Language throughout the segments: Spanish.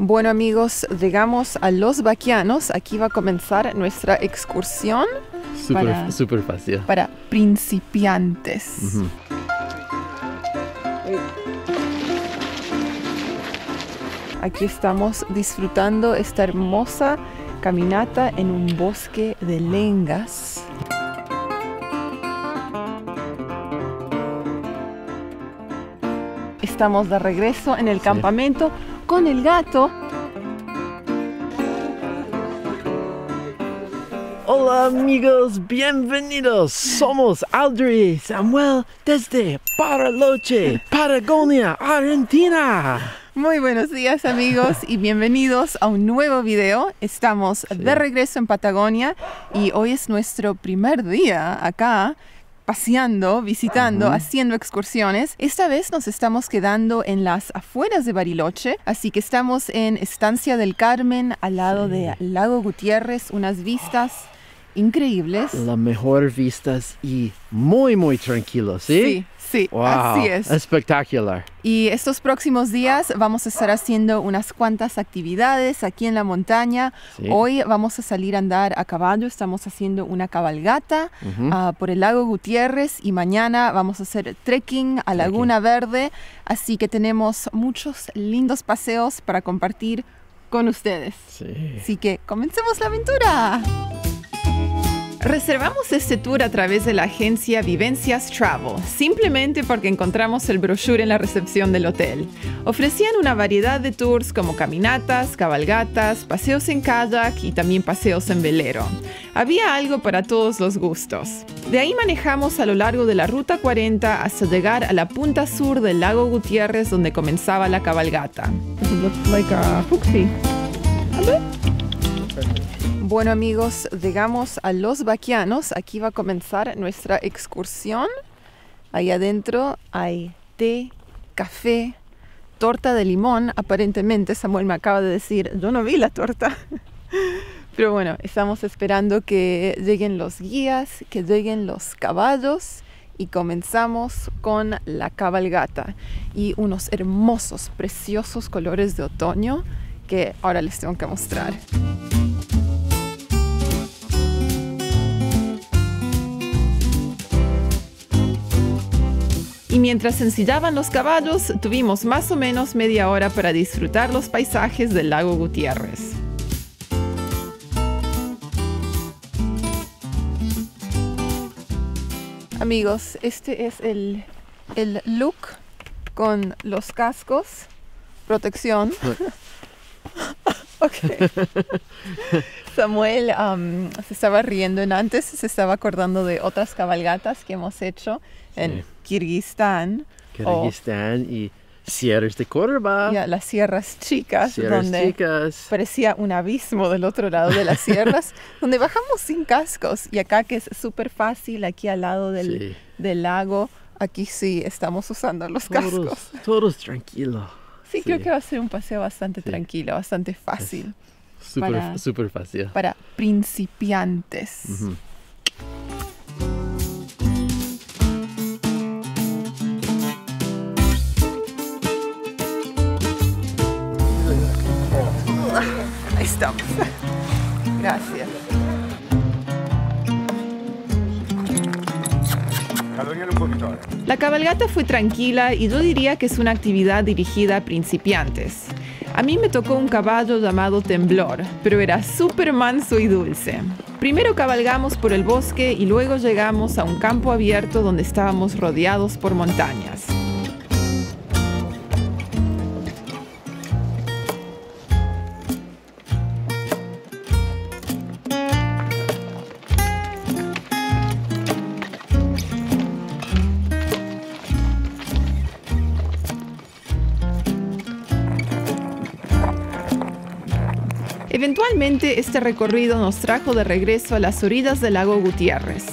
Bueno amigos, llegamos a Los Baquianos. Aquí va a comenzar nuestra excursión. Súper fácil. Para principiantes. Aquí estamos disfrutando esta hermosa caminata en un bosque de lengas. Estamos de regreso en el campamento con el gato. Hola amigos, bienvenidos. Somos Audrey Samuel desde Bariloche, Patagonia, Argentina. Muy buenos días amigos y bienvenidos a un nuevo video. Estamos de regreso en Patagonia y hoy es nuestro primer día acá paseando, visitando, haciendo excursiones. Esta vez nos estamos quedando en las afueras de Bariloche, así que estamos en Estancia del Carmen, al lado de Lago Gutiérrez, unas vistas increíbles. Las mejores vistas y muy tranquilos, ¿sí? Sí, wow, así es. Espectacular. Y estos próximos días vamos a estar haciendo unas cuantas actividades aquí en la montaña. Sí. Hoy vamos a salir a andar a caballo, estamos haciendo una cabalgata por el Lago Gutiérrez y mañana vamos a hacer trekking a Laguna Verde. Así que tenemos muchos lindos paseos para compartir con ustedes. Sí. Así que comencemos la aventura. Reservamos este tour a través de la agencia Vivencias Travel, simplemente porque encontramos el brochure en la recepción del hotel. Ofrecían una variedad de tours como caminatas, cabalgatas, paseos en kayak y también paseos en velero. Había algo para todos los gustos. De ahí manejamos a lo largo de la Ruta 40 hasta llegar a la punta sur del Lago Gutiérrez, donde comenzaba la cabalgata. Bueno amigos, llegamos a Los Baquianos. Aquí va a comenzar nuestra excursión. Ahí adentro hay té, café, torta de limón. Aparentemente Samuel me acaba de decir, yo no vi la torta. Pero bueno, estamos esperando que lleguen los guías, que lleguen los caballos. Y comenzamos con la cabalgata. Y unos hermosos, preciosos colores de otoño que ahora les tengo que mostrar. Y mientras ensillaban los caballos, tuvimos más o menos media hora para disfrutar los paisajes del Lago Gutiérrez. Amigos, este es el look con los cascos, protección. Samuel se estaba riendo antes, se estaba acordando de otras cabalgatas que hemos hecho en Kirguistán y Sierras de Córdoba. Las Sierras Chicas, donde parecía un abismo del otro lado de las sierras, donde bajamos sin cascos. Y acá que es súper fácil, aquí al lado del lago, aquí sí estamos usando los cascos. Todos tranquilos. Sí, creo que va a ser un paseo bastante tranquilo, bastante fácil. Súper fácil. Para principiantes. Ahí estamos. Gracias. La cabalgata fue tranquila y yo diría que es una actividad dirigida a principiantes. A mí me tocó un caballo llamado Temblor, pero era súper manso y dulce. Primero cabalgamos por el bosque y luego llegamos a un campo abierto donde estábamos rodeados por montañas. Eventualmente, este recorrido nos trajo de regreso a las orillas del Lago Gutiérrez.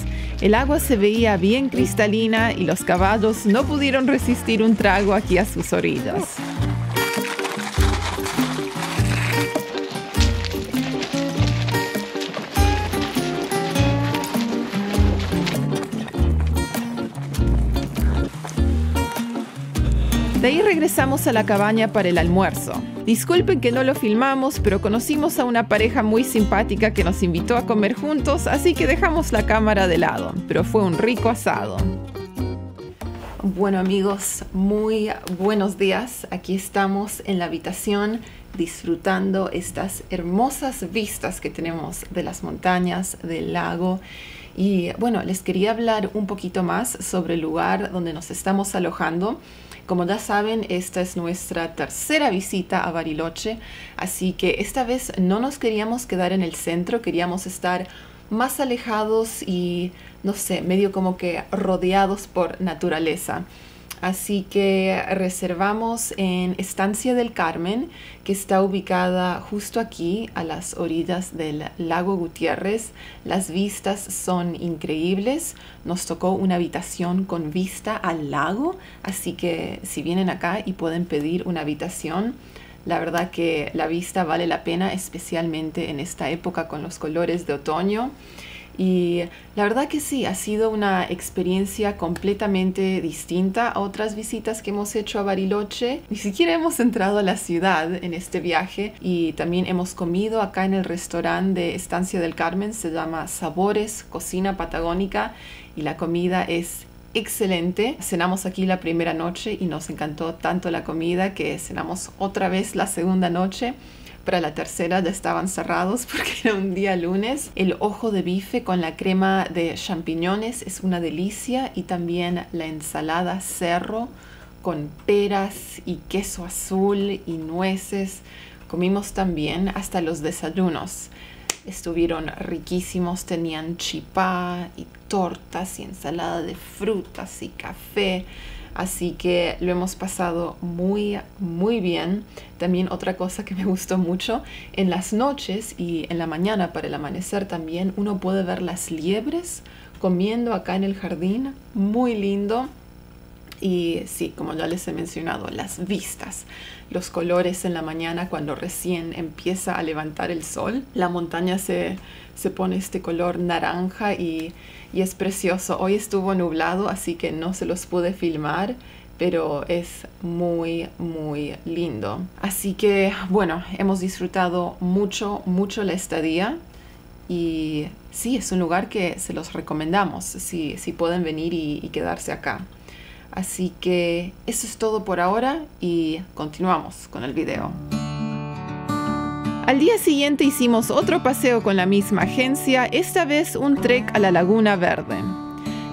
El agua se veía bien cristalina y los caballos no pudieron resistir un trago aquí a sus orillas. De ahí regresamos a la cabaña para el almuerzo. Disculpen que no lo filmamos, pero conocimos a una pareja muy simpática que nos invitó a comer juntos, así que dejamos la cámara de lado, pero fue un rico asado. Bueno amigos, muy buenos días. Aquí estamos en la habitación disfrutando estas hermosas vistas que tenemos de las montañas, del lago. Y bueno, les quería hablar un poquito más sobre el lugar donde nos estamos alojando. Como ya saben, esta es nuestra tercera visita a Bariloche, así que esta vez no nos queríamos quedar en el centro, queríamos estar más alejados y, no sé, medio como que rodeados por naturaleza. Así que reservamos en Estancia del Carmen, que está ubicada justo aquí, a las orillas del Lago Gutiérrez. Las vistas son increíbles. Nos tocó una habitación con vista al lago, así que si vienen acá y pueden pedir una habitación, la verdad que la vista vale la pena, especialmente en esta época con los colores de otoño. Y la verdad que sí, ha sido una experiencia completamente distinta a otras visitas que hemos hecho a Bariloche. Ni siquiera hemos entrado a la ciudad en este viaje y también hemos comido acá en el restaurante de Estancia del Carmen. Se llama Sabores Cocina Patagónica y la comida es excelente. Cenamos aquí la primera noche y nos encantó tanto la comida que cenamos otra vez la segunda noche. Para la tercera ya estaban cerrados porque era un día lunes. El ojo de bife con la crema de champiñones es una delicia y también la ensalada cerro con peras y queso azul y nueces. Comimos también hasta los desayunos. Estuvieron riquísimos, tenían chipá y tortas y ensalada de frutas y café. Así que lo hemos pasado muy, muy bien. También otra cosa que me gustó mucho, en las noches y en la mañana para el amanecer también, uno puede ver las liebres comiendo acá en el jardín. Muy lindo. Y sí, como ya les he mencionado, las vistas, los colores en la mañana cuando recién empieza a levantar el sol. La montaña se pone este color naranja y es precioso. Hoy estuvo nublado, así que no se los pude filmar, pero es muy, muy lindo. Así que, bueno, hemos disfrutado mucho, mucho la estadía. Y sí, es un lugar que se los recomendamos, si pueden venir y quedarse acá. Así que eso es todo por ahora y continuamos con el video. Al día siguiente hicimos otro paseo con la misma agencia, esta vez un trek a la Laguna Verde.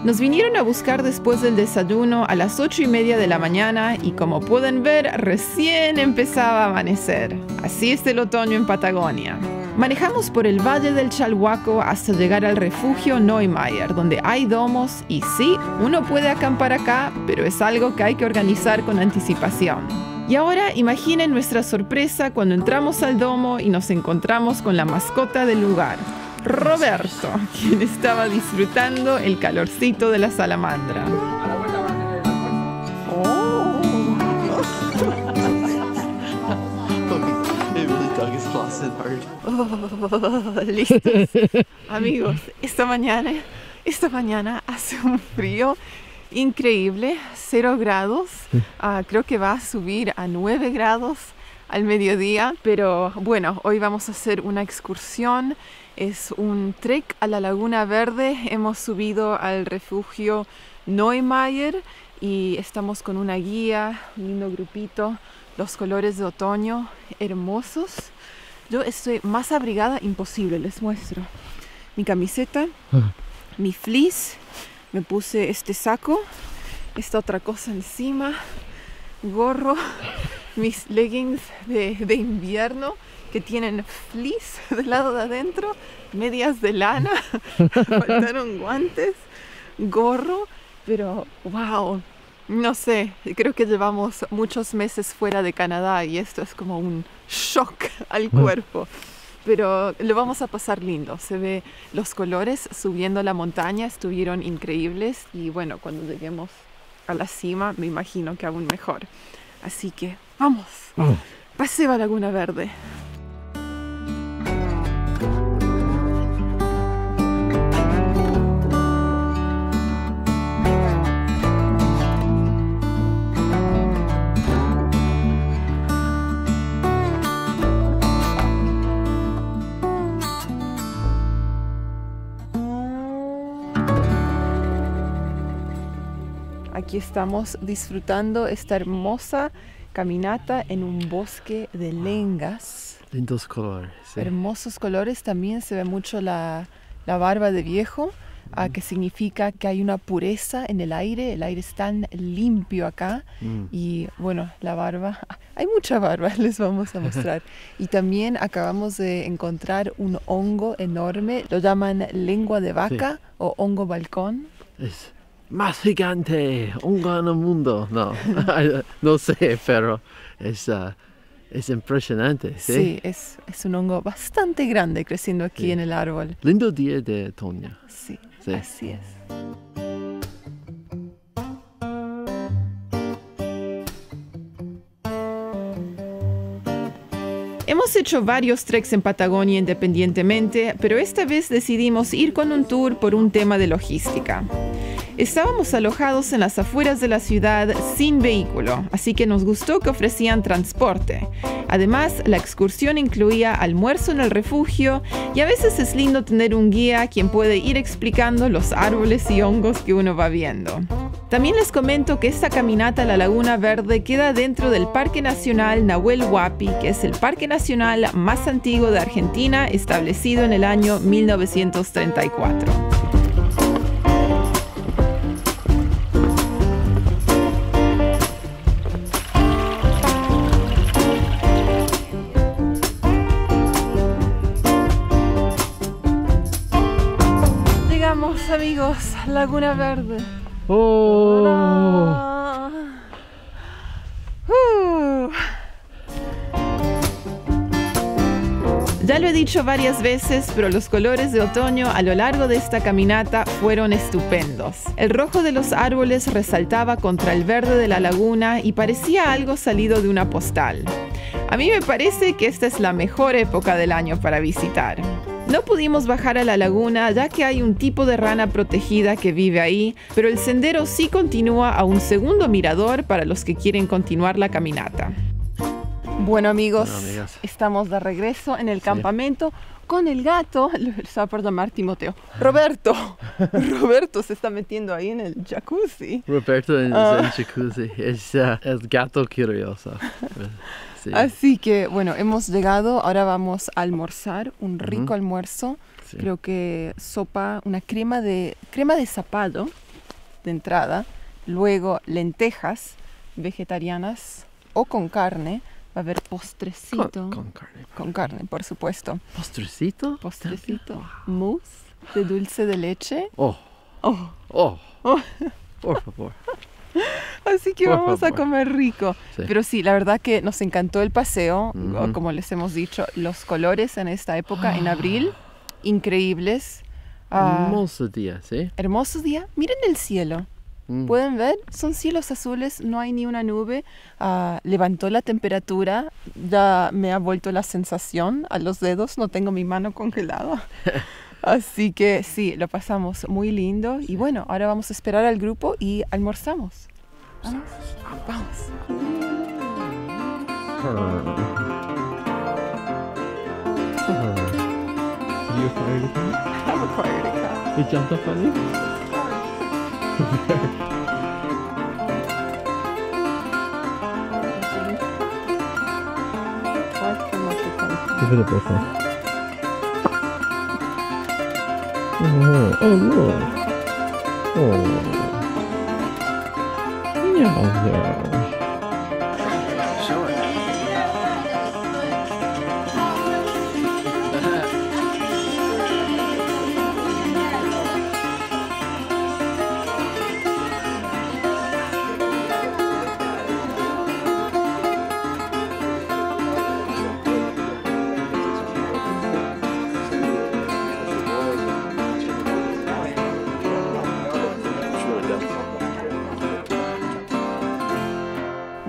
Nos vinieron a buscar después del desayuno a las 8:30 de la mañana y como pueden ver, recién empezaba a amanecer. Así es el otoño en Patagonia. Manejamos por el Valle del Chalhuaco hasta llegar al Refugio Neumeyer, donde hay domos y sí, uno puede acampar acá, pero es algo que hay que organizar con anticipación. Y ahora imaginen nuestra sorpresa cuando entramos al domo y nos encontramos con la mascota del lugar, Roberto, quien estaba disfrutando el calorcito de la salamandra. Listos. Amigos, esta mañana hace un frío increíble, 0 grados. Creo que va a subir a 9 grados al mediodía. Pero bueno, hoy vamos a hacer una excursión. Es un trek a la Laguna Verde. Hemos subido al refugio Neumeyer y estamos con una guía, un lindo grupito. Los colores de otoño, hermosos. Yo estoy más abrigada imposible, les muestro. Mi camiseta, mi fleece, me puse este saco, esta otra cosa encima, gorro, mis leggings de invierno que tienen fleece del lado de adentro, medias de lana, faltaron guantes, gorro, pero wow. No sé, creo que llevamos muchos meses fuera de Canadá y esto es como un shock al cuerpo. Pero lo vamos a pasar lindo. Se ve los colores subiendo la montaña, estuvieron increíbles. Y bueno, cuando lleguemos a la cima me imagino que aún mejor. Así que vamos, paseo a Laguna Verde. Aquí estamos disfrutando esta hermosa caminata en un bosque de lengas. Lindos colores. Sí. Hermosos colores. También se ve mucho la barba de viejo, que significa que hay una pureza en el aire. El aire es tan limpio acá. Y bueno, la barba, hay mucha barba, les vamos a mostrar. Y también acabamos de encontrar un hongo enorme. Lo llaman lengua de vaca, sí, o hongo balcón. Es más gigante hongo en el mundo. No, no sé, pero es impresionante. Sí, es un hongo bastante grande creciendo aquí, sí, en el árbol. Lindo día de otoño. Sí, sí, así es. Hemos hecho varios treks en Patagonia independientemente, pero esta vez decidimos ir con un tour por un tema de logística. Estábamos alojados en las afueras de la ciudad sin vehículo, así que nos gustó que ofrecían transporte. Además, la excursión incluía almuerzo en el refugio y a veces es lindo tener un guía quien puede ir explicando los árboles y hongos que uno va viendo. También les comento que esta caminata a la Laguna Verde queda dentro del Parque Nacional Nahuel Huapi, que es el parque nacional más antiguo de Argentina, establecido en el año 1934. Amigos, Laguna Verde. Oh. Ya lo he dicho varias veces, pero los colores de otoño a lo largo de esta caminata fueron estupendos. El rojo de los árboles resaltaba contra el verde de la laguna y parecía algo salido de una postal. A mí me parece que esta es la mejor época del año para visitar. No pudimos bajar a la laguna ya que hay un tipo de rana protegida que vive ahí, pero el sendero sí continúa a un segundo mirador para los que quieren continuar la caminata. Bueno amigos, estamos de regreso en el campamento con el gato, se va a llamar Timoteo. Roberto, Roberto se está metiendo ahí en el jacuzzi. Roberto en el jacuzzi, es el gato curioso. Sí. Así que, bueno, hemos llegado, ahora vamos a almorzar, un rico almuerzo, sí, creo que sopa, una crema de zapallo de entrada, luego lentejas vegetarianas o con carne, va a haber postrecito. Con carne. Con carne, por supuesto. ¿Postrecito? Postrecito. Wow. Mousse de dulce de leche. Oh, oh, oh, oh. Por favor. Así que vamos a comer rico. Sí. Pero sí, la verdad que nos encantó el paseo. Como les hemos dicho, los colores en esta época, en abril, increíbles. Hermoso día, ¿sí? Hermoso día. Miren el cielo. ¿Pueden ver? Son cielos azules, no hay ni una nube. Levantó la temperatura, ya me ha vuelto la sensación a los dedos, no tengo mi mano congelada. Así que sí, lo pasamos muy lindo y bueno, ahora vamos a esperar al grupo y almorzamos. Vamos, vamos. Give it a bit there. Oh, oh look! Oh, no, no. Sure.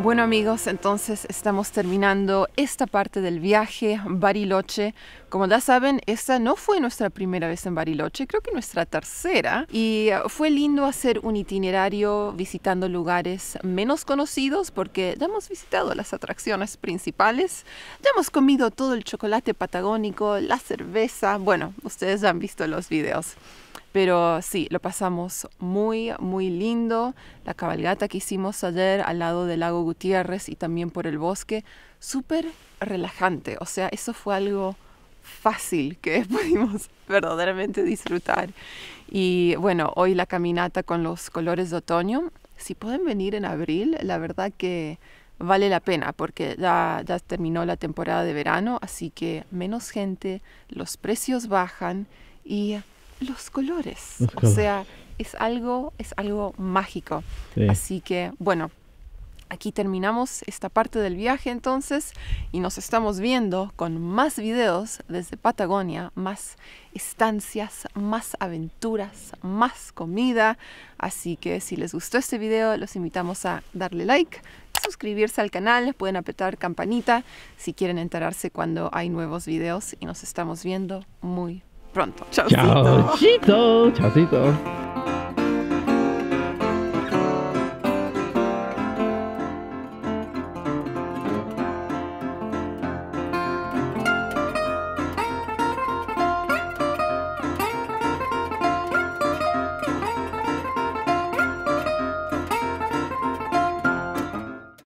Bueno amigos, entonces estamos terminando esta parte del viaje Bariloche. Como ya saben, esta no fue nuestra primera vez en Bariloche, creo que nuestra tercera. Y fue lindo hacer un itinerario visitando lugares menos conocidos porque ya hemos visitado las atracciones principales, ya hemos comido todo el chocolate patagónico, la cerveza, bueno, ustedes ya han visto los videos. Pero sí, lo pasamos muy, muy lindo. La cabalgata que hicimos ayer al lado del Lago Gutiérrez y también por el bosque, súper relajante. O sea, eso fue algo fácil que pudimos verdaderamente disfrutar. Y bueno, hoy la caminata con los colores de otoño. Si pueden venir en abril, la verdad que vale la pena, porque ya terminó la temporada de verano, así que menos gente, los precios bajan y los colores. O sea, es algo mágico. Sí. Así que, bueno, aquí terminamos esta parte del viaje entonces y nos estamos viendo con más videos desde Patagonia, más estancias, más aventuras, más comida. Así que si les gustó este video, los invitamos a darle like, suscribirse al canal, pueden apretar campanita si quieren enterarse cuando hay nuevos videos y nos estamos viendo muy pronto. Chaucito. Chaucito.